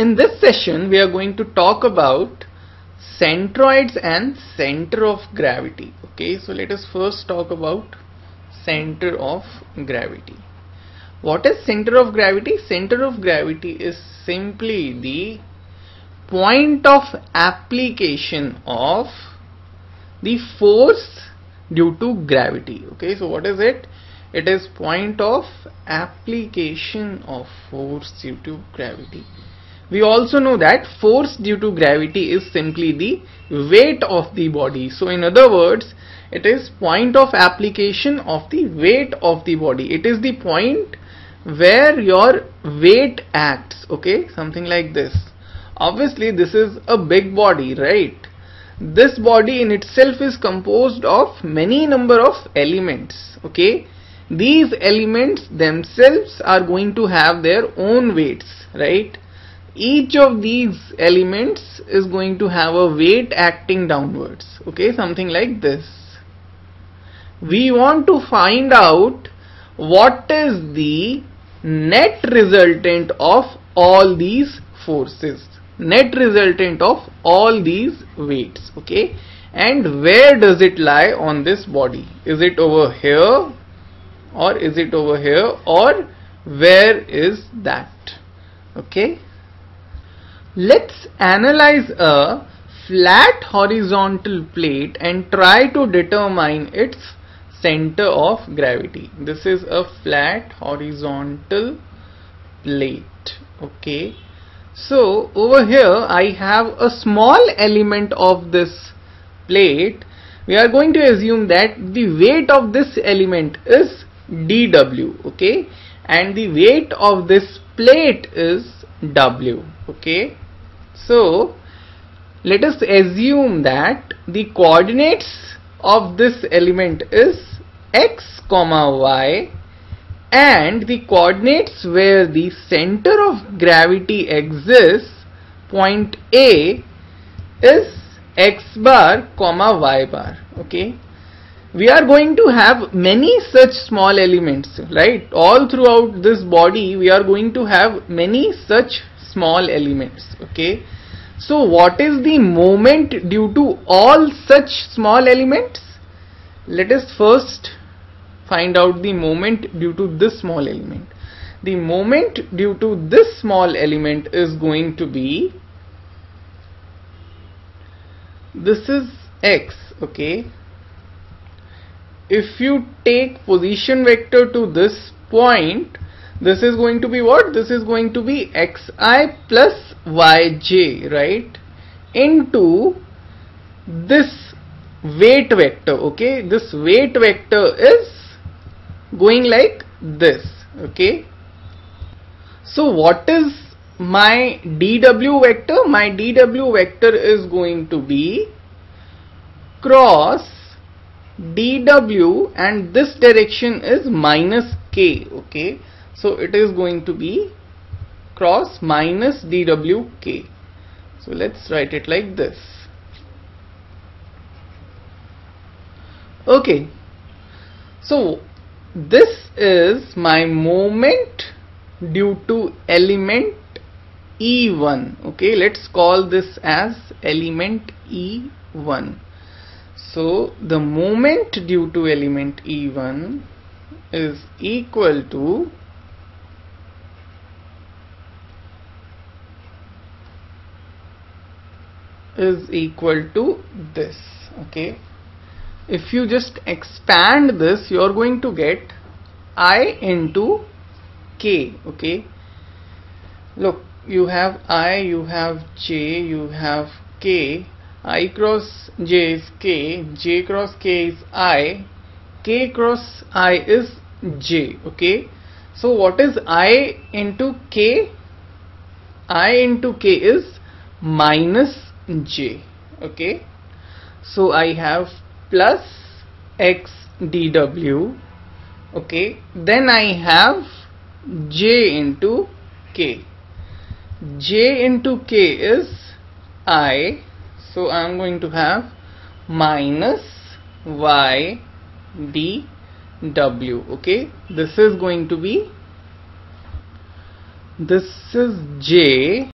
In this session we are going to talk about centroids and center of gravity. Okay, so let us first talk about center of gravity. What is center of gravity? Center of gravity is simply the point of application of the force due to gravity. Okay, so what is it? It is point of application of force due to gravity. We also know that force due to gravity is simply the weight of the body. So in other words, it is point of application of the weight of the body. It is the point where your weight acts, okay, something like this. Obviously this is a big body, right? This body in itself is composed of many number of elements, okay. These elements themselves are going to have their own weights, right? Each of these elements is going to have a weight acting downwards, okay, something like this. We want to find out what is the net resultant of all these forces, net resultant of all these weights, okay, and where does it lie on this body? Is it over here, or is it over here, or where is that? Okay, let's analyze a flat horizontal plate and try to determine its center of gravity. This is a flat horizontal plate, okay. So over here I have a small element of this plate. We are going to assume that the weight of this element is dW, okay, and the weight of this plate is W, okay. So let us assume that the coordinates of this element is x comma y, and the coordinates where the center of gravity exists, point A, is x bar comma y bar, okay. We are going to have many such small elements, right? All throughout this body we are going to have many such small elements, okay. So what is the moment due to all such small elements? Let us first find out the moment due to this small element. The moment due to this small element is going to be, this is x, okay. If you take position vector to this point, this is going to be what? This is going to be xi plus yj, right, into this weight vector, okay. This weight vector is going like this, okay. So what is my dw vector? My dw vector is going to be cross dw, and this direction is minus k, okay. So it is going to be cross minus dwk. So let's write it like this, okay. So this is my moment due to element E1, okay. Let's call this as element E1. So the moment due to element E1 is equal to this, okay. If you just expand this, you are going to get I into k, okay. Look, you have I, you have j, you have k. I cross j is k, j cross k is I, k cross I is j, okay. So what is I into k? I into k is minus j, okay. So I have plus x dw, okay. Then I have j into k. J into k is I. So I am going to have minus y dw, okay. This is going to be, this is j.